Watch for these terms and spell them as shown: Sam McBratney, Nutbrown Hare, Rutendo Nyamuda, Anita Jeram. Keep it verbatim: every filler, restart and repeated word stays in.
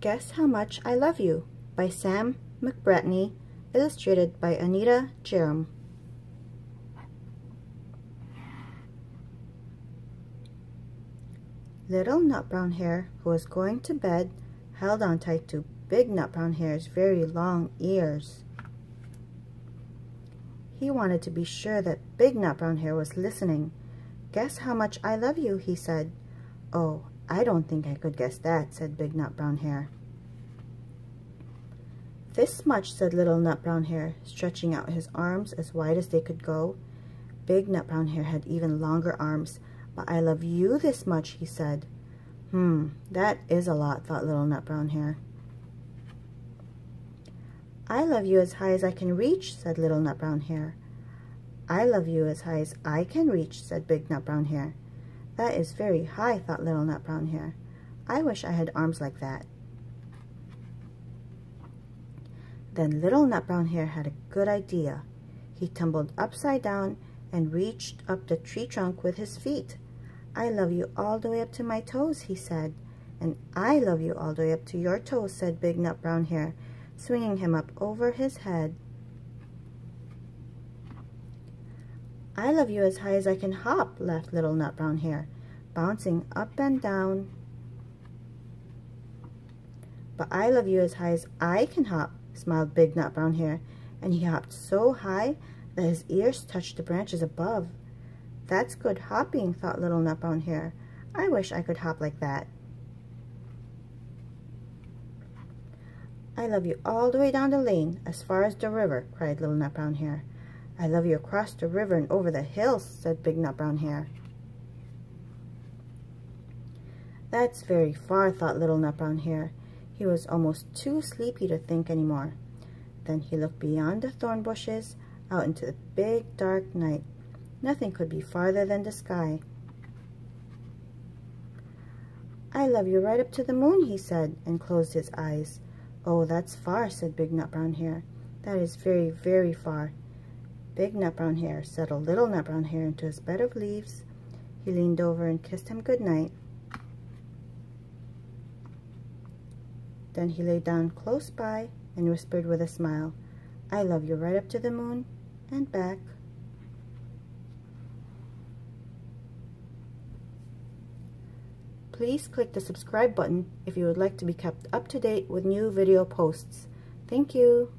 Guess How Much I Love You by Sam McBratney, illustrated by Anita Jeram. Little Nutbrown Hare, who was going to bed, held on tight to Big Nutbrown Hare's very long ears. He wanted to be sure that Big Nutbrown Hare was listening. "Guess how much I love you," he said. "Oh, I don't think I could guess that," said Big Nutbrown Hare. "This much," said Little Nutbrown Hare, stretching out his arms as wide as they could go. Big Nutbrown Hare had even longer arms. "But I love you this much," he said. Hmm, that is a lot, thought Little Nutbrown Hare. "I love you as high as I can reach," said Little Nutbrown Hare. "I love you as high as I can reach," said Big Nutbrown Hare. "That is very high," thought Little Nutbrown Hare. "I wish I had arms like that." Then Little Nutbrown Hare had a good idea. He tumbled upside down and reached up the tree trunk with his feet. "I love you all the way up to my toes," he said. "And I love you all the way up to your toes," said Big Nutbrown Hare, swinging him up over his head. "I love you as high as I can hop," laughed Little Nutbrown Hare, bouncing up and down. "But I love you as high as I can hop," smiled Big Nutbrown Hare, and he hopped so high that his ears touched the branches above. "That's good hopping," thought Little Nutbrown Hare. "I wish I could hop like that." "I love you all the way down the lane, as far as the river," cried Little Nutbrown Hare. "I love you across the river and over the hills," said Big Nutbrown Hare. "That's very far," thought Little Nutbrown Hare. He was almost too sleepy to think any more. Then he looked beyond the thorn bushes, out into the big dark night. Nothing could be farther than the sky. "I love you right up to the moon," he said, and closed his eyes. "Oh, that's far," said Big Nutbrown Hare. "That is very, very far." Big Nutbrown Hare settled Little Nutbrown Hare into his bed of leaves. He leaned over and kissed him good night. Then he lay down close by and whispered with a smile, "I love you right up to the moon and back." Please click the subscribe button if you would like to be kept up to date with new video posts. Thank you.